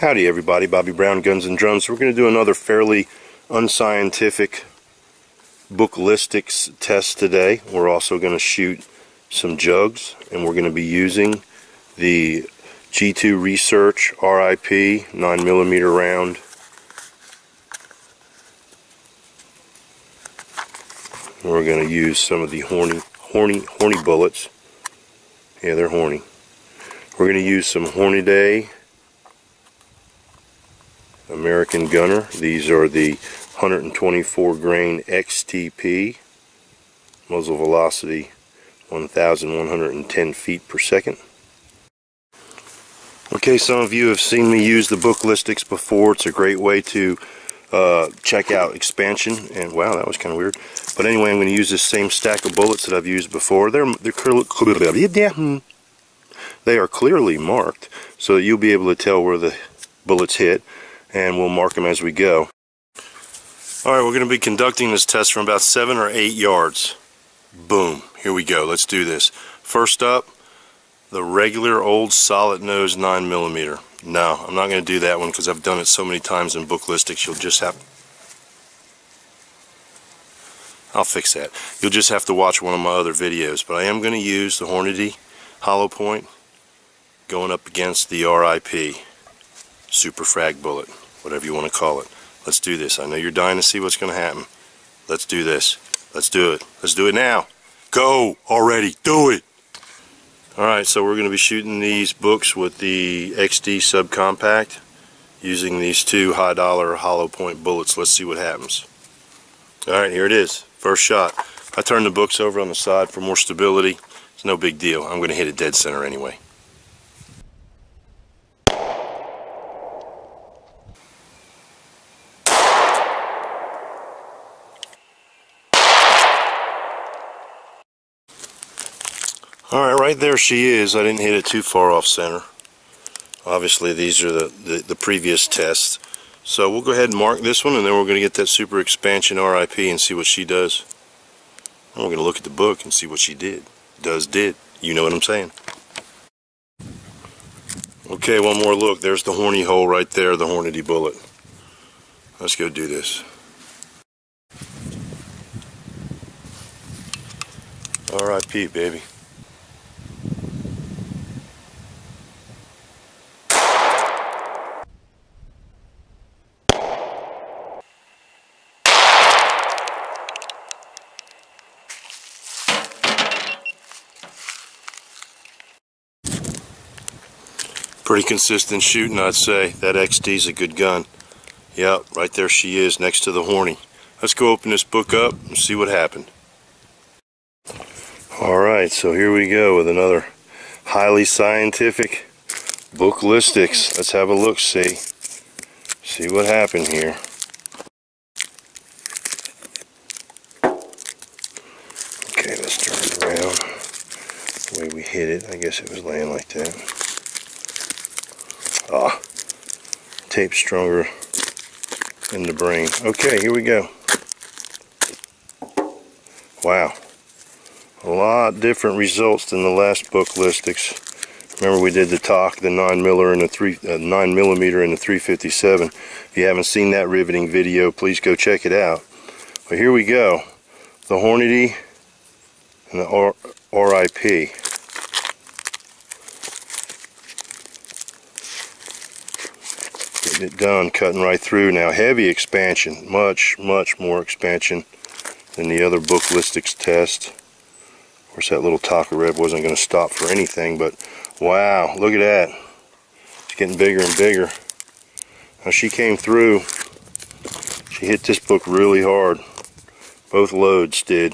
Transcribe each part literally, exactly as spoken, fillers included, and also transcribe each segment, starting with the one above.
Howdy everybody, Bobby Brown, Guns and Drums. We're going to do another fairly unscientific book listics test today. We're also going to shoot some jugs, and we're going to be using the G two Research R I P nine millimeter round. And we're going to use some of the horny, horny, horny bullets. Yeah, they're horny. We're going to use some Hornady American Gunner. These are the one hundred twenty-four grain X T P, muzzle velocity one thousand one hundred ten feet per second. Okay, some of you have seen me use the book listics before. It's a great way to uh, check out expansion. And wow, that was kind of weird. But anyway, I'm going to use this same stack of bullets that I've used before. They're they're curly. They are clearly marked, so that you'll be able to tell where the bullets hit, and we'll mark them as we go. Alright, we're going to be conducting this test from about seven or eight yards. Boom, here we go, let's do this. First up, the regular old solid nose nine millimeter. No, I'm not going to do that one because I've done it so many times in book listics, you'll just have... I'll fix that. You'll just have to watch one of my other videos, but I am going to use the Hornady hollow point going up against the R I P super frag bullet, whatever you want to call it. Let's do this. I know you're dying to see what's going to happen. Let's do this. Let's do it. Let's do it now. Go already. Do it. Alright, so we're going to be shooting these books with the X D subcompact using these two high dollar hollow point bullets. Let's see what happens. Alright, here it is. First shot. I turned the books over on the side for more stability. It's no big deal. I'm going to hit it dead center anyway. Alright, right there she is. I didn't hit it too far off center. Obviously these are the, the, the previous tests. So we'll go ahead and mark this one, and then we're going to get that super expansion R I P and see what she does. And we're going to look at the book and see what she did. Does did. You know what I'm saying. Okay, one more look. There's the horny hole right there, the Hornady bullet. Let's go do this. R I P, baby. Pretty consistent shooting, I'd say. That X D's a good gun. Yep, right there she is next to the Horny. Let's go open this book up and see what happened. Alright, so here we go with another highly scientific book listics. Let's have a look, see. See what happened here. Okay, let's turn it around. The way we hit it, I guess it was laying like that. Ah, tape stronger in the brain. Okay, here we go. Wow. A lot different results than the last book listics. Remember we did the T O C, the nine millimeter and the three, uh, nine millimeter and the three fifty-seven. If you haven't seen that riveting video, please go check it out. But here we go. The Hornady and the R I P. It done, cutting right through. Now heavy expansion, much much more expansion than the other book listics test. Of course that little Taka Red wasn't going to stop for anything, but wow, look at that, it's getting bigger and bigger. Now she came through, she hit this book really hard. Both loads did,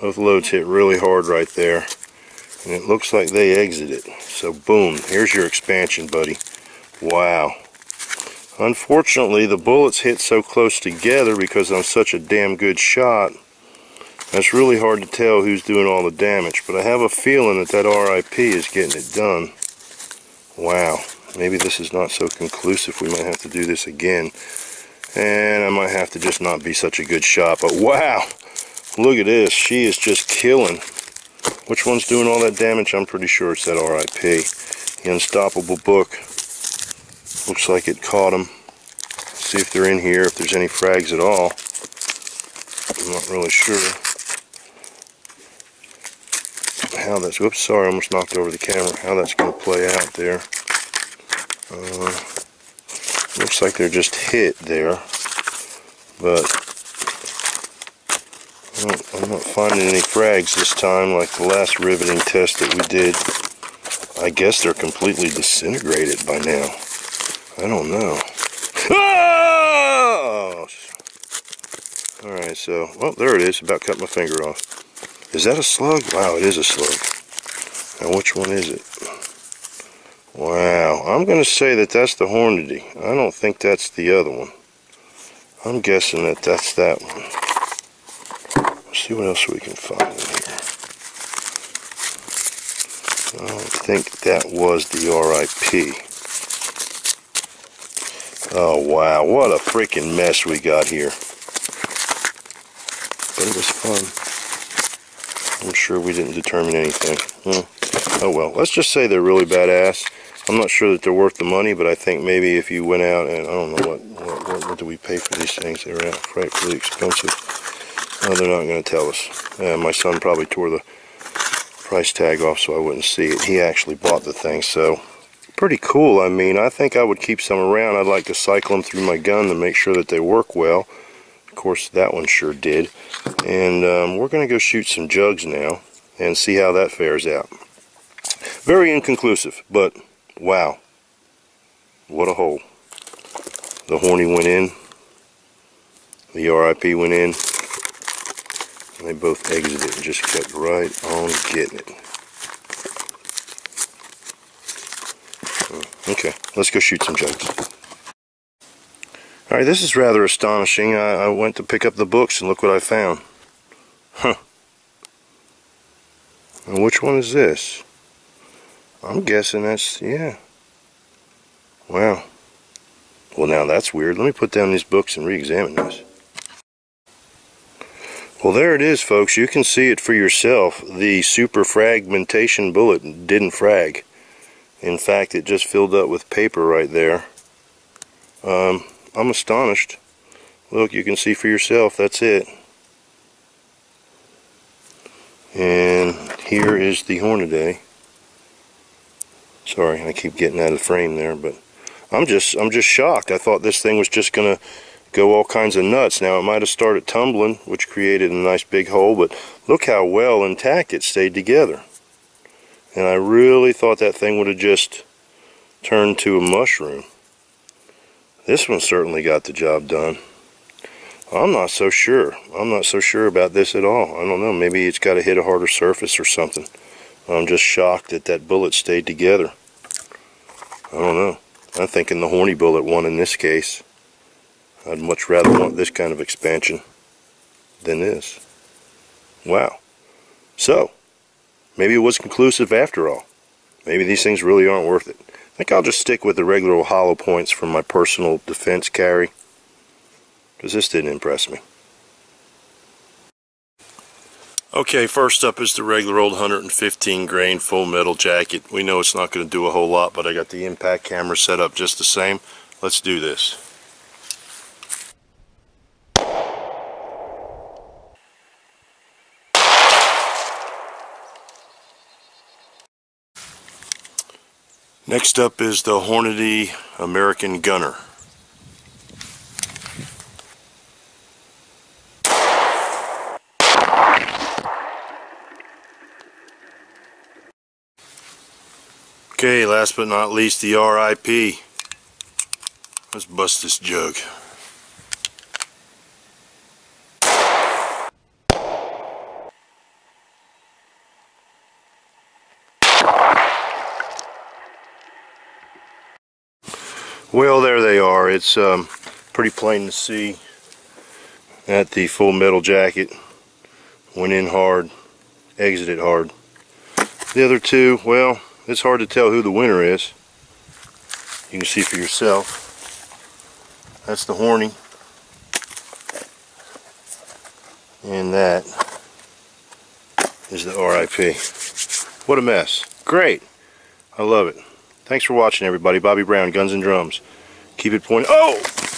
both loads hit really hard right there, and it looks like they exited. So boom, here's your expansion, buddy. Wow. Unfortunately, the bullets hit so close together because I'm such a damn good shot. That's really hard to tell who's doing all the damage, but I have a feeling that that R I P is getting it done. Wow. Maybe this is not so conclusive. We might have to do this again. And I might have to just not be such a good shot, but wow! Look at this. She is just killing. Which one's doing all that damage? I'm pretty sure it's that R I P. The Unstoppable book. Looks like it caught them. See if they're in here, if there's any frags at all. I'm not really sure how that's, whoops, sorry, I almost knocked over the camera, how that's going to play out there. Uh, looks like they're just hit there, but I'm not, I'm not finding any frags this time like the last riveting test that we did. I guess they're completely disintegrated by now. I don't know. Oh! Alright, so, well, there it is. About cut my finger off. Is that a slug? Wow, it is a slug. Now, which one is it? Wow, I'm going to say that that's the Hornady. I don't think that's the other one. I'm guessing that that's that one. Let's see what else we can find in here. I don't think that was the R I P. Oh wow, what a freaking mess we got here. But it was fun. I'm sure we didn't determine anything. Hmm. Oh well, let's just say they're really badass. I'm not sure that they're worth the money, but I think maybe if you went out and, I don't know, what what, what, what do we pay for these things? They were out frightfully expensive. Oh, they're not going to tell us. Uh, my son probably tore the price tag off so I wouldn't see it. He actually bought the thing, so... pretty cool. I mean, I think I would keep some around. I'd like to cycle them through my gun to make sure that they work well. Of course, that one sure did. And um, we're going to go shoot some jugs now and see how that fares out. Very inconclusive, but wow. What a hole. The Horny went in. The R I P went in. And they both exited and just kept right on getting it. Okay, let's go shoot some jugs. Alright, this is rather astonishing. I, I went to pick up the books and look what I found. Huh. And which one is this? I'm guessing that's, yeah. Wow. Well, now that's weird. Let me put down these books and re-examine this. Well, there it is, folks. You can see it for yourself. The super fragmentation bullet didn't frag. In fact, it just filled up with paper right there. Um, I'm astonished. Look, you can see for yourself, that's it. And here is the Hornaday. Sorry, I keep getting out of the frame there, but I'm just I'm just shocked. I thought this thing was just gonna go all kinds of nuts. Now, it might have started tumbling, which created a nice big hole, but look how well intact it stayed together. And I really thought that thing would have just turned to a mushroom. This one certainly got the job done. I'm not so sure. I'm not so sure about this at all. I don't know. Maybe it's got to hit a harder surface or something. I'm just shocked that that bullet stayed together. I don't know. I'm thinking the Horny bullet won in this case. I'd much rather want this kind of expansion than this. Wow. So... maybe it was conclusive after all. Maybe these things really aren't worth it. I think I'll just stick with the regular old hollow points from my personal defense carry, because this didn't impress me. Okay, first up is the regular old one fifteen grain full metal jacket. We know it's not going to do a whole lot, but I got the impact camera set up just the same. Let's do this. Next up is the Hornady American Gunner. Okay, last but not least, the R I P. Let's bust this jug. Well, there they are. It's um, pretty plain to see that the full metal jacket went in hard, exited hard. The other two, well, it's hard to tell who the winner is. You can see for yourself. That's the Horny. And that is the R I P. What a mess. Great. I love it. Thanks for watching, everybody. Bobby Brown, Guns and Drums. Keep it pointed. Oh!